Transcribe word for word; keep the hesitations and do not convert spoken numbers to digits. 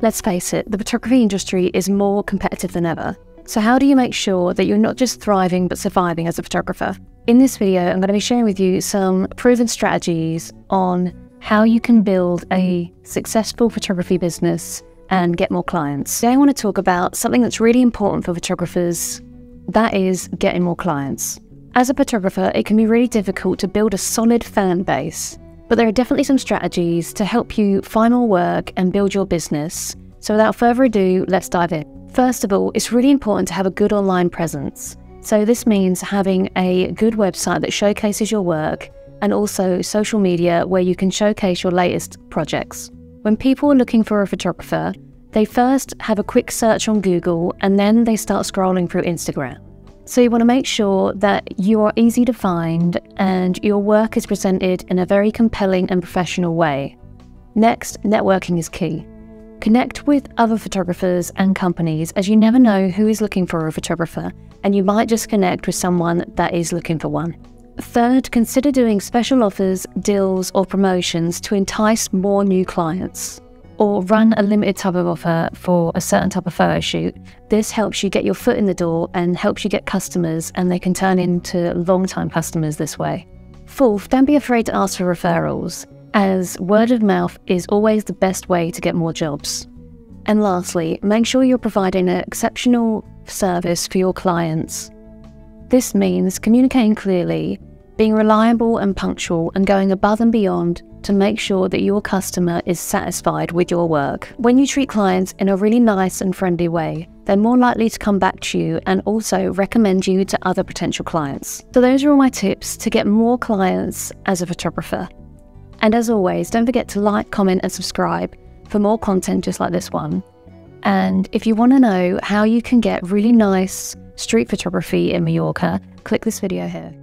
Let's face it, the photography industry is more competitive than ever. So how do you make sure that you're not just thriving but surviving as a photographer? In this video, I'm going to be sharing with you some proven strategies on how you can build a successful photography business and get more clients. Today I want to talk about something that's really important for photographers, that is getting more clients. As a photographer, it can be really difficult to build a solid fan base, but there are definitely some strategies to help you find more work and build your business. So without further ado, let's dive in. First of all, it's really important to have a good online presence. So this means having a good website that showcases your work and also social media where you can showcase your latest projects. When people are looking for a photographer, they first have a quick search on Google and then they start scrolling through Instagram. So you want to make sure that you are easy to find and your work is presented in a very compelling and professional way. Next, networking is key. Connect with other photographers and companies, as you never know who is looking for a photographer and you might just connect with someone that is looking for one. Third, consider doing special offers, deals or promotions to entice more new clients, or run a limited type of offer for a certain type of photo shoot. This helps you get your foot in the door and helps you get customers, and they can turn into long-time customers this way. Fourth, don't be afraid to ask for referrals, as word of mouth is always the best way to get more jobs. And lastly, make sure you're providing an exceptional service for your clients. This means communicating clearly, being reliable and punctual, and going above and beyond to make sure that your customer is satisfied with your work. When you treat clients in a really nice and friendly way, they're more likely to come back to you and also recommend you to other potential clients. So those are all my tips to get more clients as a photographer. And as always, don't forget to like, comment and subscribe for more content just like this one. And if you want to know how you can get really nice street photography in Mallorca, click this video here.